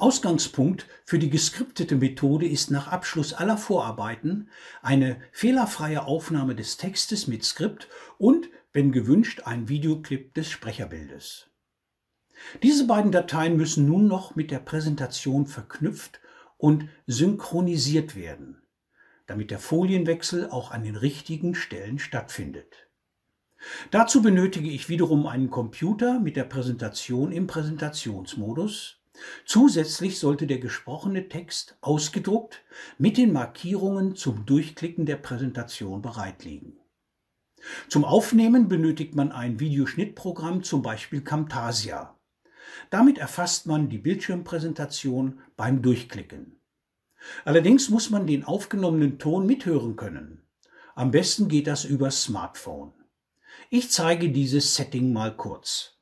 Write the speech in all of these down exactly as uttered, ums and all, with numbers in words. Ausgangspunkt für die geskriptete Methode ist nach Abschluss aller Vorarbeiten eine fehlerfreie Aufnahme des Textes mit Skript und, wenn gewünscht, ein Videoclip des Sprecherbildes. Diese beiden Dateien müssen nun noch mit der Präsentation verknüpft und synchronisiert werden, damit der Folienwechsel auch an den richtigen Stellen stattfindet. Dazu benötige ich wiederum einen Computer mit der Präsentation im Präsentationsmodus. Zusätzlich sollte der gesprochene Text ausgedruckt mit den Markierungen zum Durchklicken der Präsentation bereit liegen. Zum Aufnehmen benötigt man ein Videoschnittprogramm, zum Beispiel Camtasia. Damit erfasst man die Bildschirmpräsentation beim Durchklicken. Allerdings muss man den aufgenommenen Ton mithören können. Am besten geht das über Smartphone. Ich zeige dieses Setting mal kurz.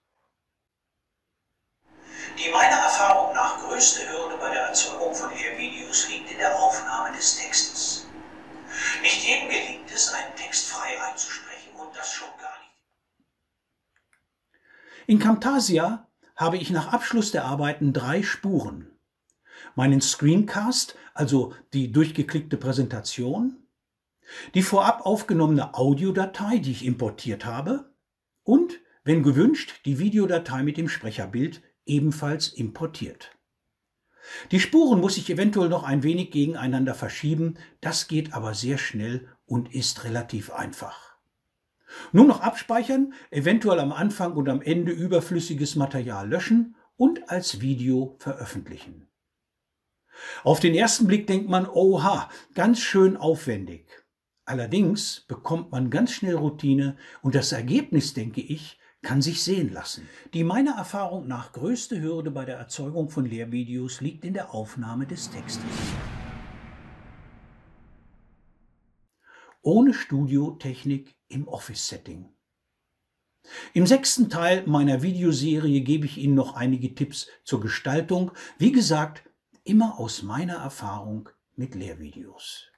Die meiner Erfahrung nach größte Hürde bei der Erzeugung von Lehrvideos liegt in der Aufnahme des Textes. Nicht jedem gelingt es, einen Text frei einzusprechen und das schon gar nicht. In Camtasia habe ich nach Abschluss der Arbeiten drei Spuren. Meinen Screencast, also die durchgeklickte Präsentation, die vorab aufgenommene Audiodatei, die ich importiert habe, und, wenn gewünscht, die Videodatei mit dem Sprecherbild, ebenfalls importiert. Die Spuren muss ich eventuell noch ein wenig gegeneinander verschieben, das geht aber sehr schnell und ist relativ einfach. Nun noch abspeichern, eventuell am Anfang und am Ende überflüssiges Material löschen und als Video veröffentlichen. Auf den ersten Blick denkt man, oha, ganz schön aufwendig. Allerdings bekommt man ganz schnell Routine und das Ergebnis, denke ich, kann sich sehen lassen. Die meiner Erfahrung nach größte Hürde bei der Erzeugung von Lehrvideos liegt in der Aufnahme des Textes. Ohne Studiotechnik im Office-Setting. Im sechsten Teil meiner Videoserie gebe ich Ihnen noch einige Tipps zur Gestaltung. Wie gesagt, immer aus meiner Erfahrung mit Lehrvideos.